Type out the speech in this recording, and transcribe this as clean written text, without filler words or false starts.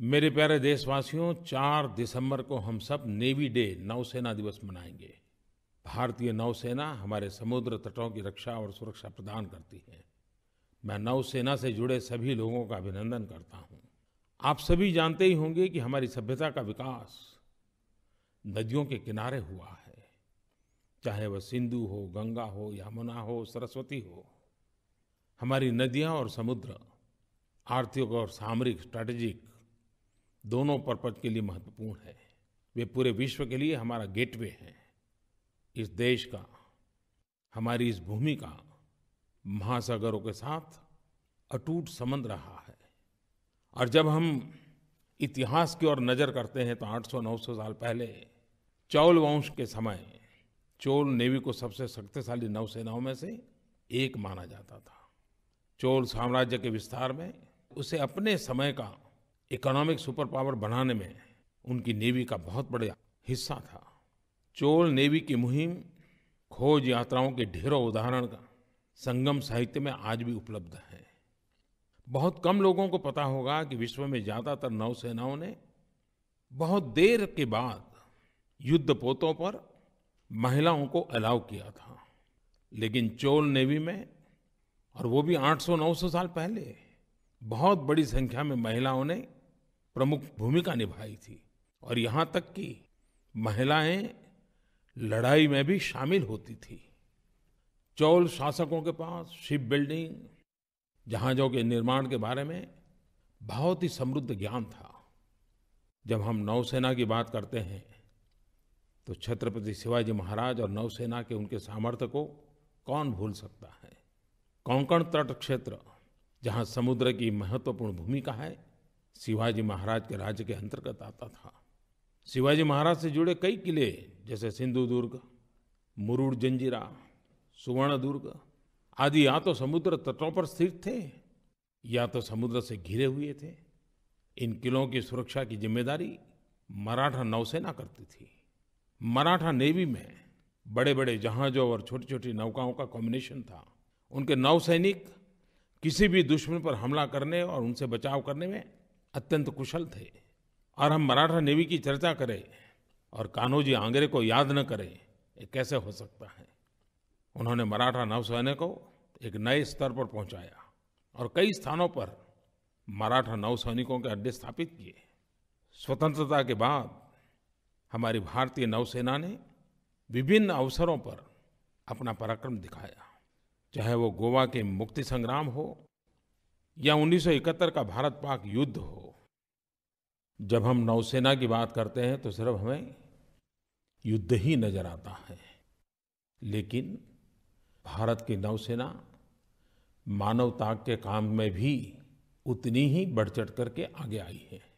मेरे प्यारे देशवासियों, 4 दिसंबर को हम सब नेवी डे नौसेना दिवस मनाएंगे। भारतीय नौसेना हमारे समुद्र तटों की रक्षा और सुरक्षा प्रदान करती है। मैं नौसेना से जुड़े सभी लोगों का अभिनंदन करता हूं। आप सभी जानते ही होंगे कि हमारी सभ्यता का विकास नदियों के किनारे हुआ है, चाहे वह सिंधु हो, गंगा हो, यमुना हो, सरस्वती हो। हमारी नदियां और समुद्र आर्थिक और सामरिक, स्ट्रैटेजिक दोनों पर्पज के लिए महत्वपूर्ण है। वे पूरे विश्व के लिए हमारा गेटवे है। इस देश का, हमारी इस भूमि का महासागरों के साथ अटूट संबंध रहा है। और जब हम इतिहास की ओर नज़र करते हैं तो 800-900 साल पहले चौल वंश के समय चोल नेवी को सबसे शक्तिशाली नौसेनाओं में से एक माना जाता था। चोल साम्राज्य के विस्तार में उसे अपने समय का इकोनॉमिक सुपर पावर बनाने में उनकी नेवी का बहुत बड़ा हिस्सा था। चोल नेवी की मुहिम खोज यात्राओं के ढेरों उदाहरण का संगम साहित्य में आज भी उपलब्ध है। बहुत कम लोगों को पता होगा कि विश्व में ज़्यादातर नौसेनाओं ने बहुत देर के बाद युद्धपोतों पर महिलाओं को अलाउ किया था, लेकिन चोल नेवी में, और वो भी 800-900 साल पहले, बहुत बड़ी संख्या में महिलाओं ने प्रमुख भूमिका निभाई थी। और यहाँ तक कि महिलाएं लड़ाई में भी शामिल होती थी। चोल शासकों के पास शिप बिल्डिंग, जहाज़ों के निर्माण के बारे में बहुत ही समृद्ध ज्ञान था। जब हम नौसेना की बात करते हैं तो छत्रपति शिवाजी महाराज और नौसेना के उनके सामर्थ्य को कौन भूल सकता है। कोंकण तट क्षेत्र, जहाँ समुद्र की महत्वपूर्ण भूमिका है, शिवाजी महाराज के राज्य के अंतर्गत आता था। शिवाजी महाराज से जुड़े कई किले जैसे सिंधुदुर्ग, मुरुड़ जंजीरा, सुवर्णदुर्ग आदि या तो समुद्र तटों पर स्थित थे या तो समुद्र से घिरे हुए थे। इन किलों की सुरक्षा की जिम्मेदारी मराठा नौसेना करती थी। मराठा नेवी में बड़े बड़े जहाज़ों और छोटी छोटी नौकाओं का कॉम्बिनेशन था। उनके नौसैनिक किसी भी दुश्मन पर हमला करने और उनसे बचाव करने में अत्यंत कुशल थे। और हम मराठा नेवी की चर्चा करें और कान्होजी आंग्रे को याद न करें, ये कैसे हो सकता है। उन्होंने मराठा नौसेना को एक नए स्तर पर पहुंचाया और कई स्थानों पर मराठा नौसैनिकों के अड्डे स्थापित किए। स्वतंत्रता के बाद हमारी भारतीय नौसेना ने विभिन्न अवसरों पर अपना पराक्रम दिखाया, चाहे वो गोवा के मुक्ति संग्राम हो या 1971 का भारत पाक युद्ध हो। जब हम नौसेना की बात करते हैं तो सिर्फ हमें युद्ध ही नजर आता है, लेकिन भारत की नौसेना मानवता के काम में भी उतनी ही बढ़ चढ़ करके आगे आई है।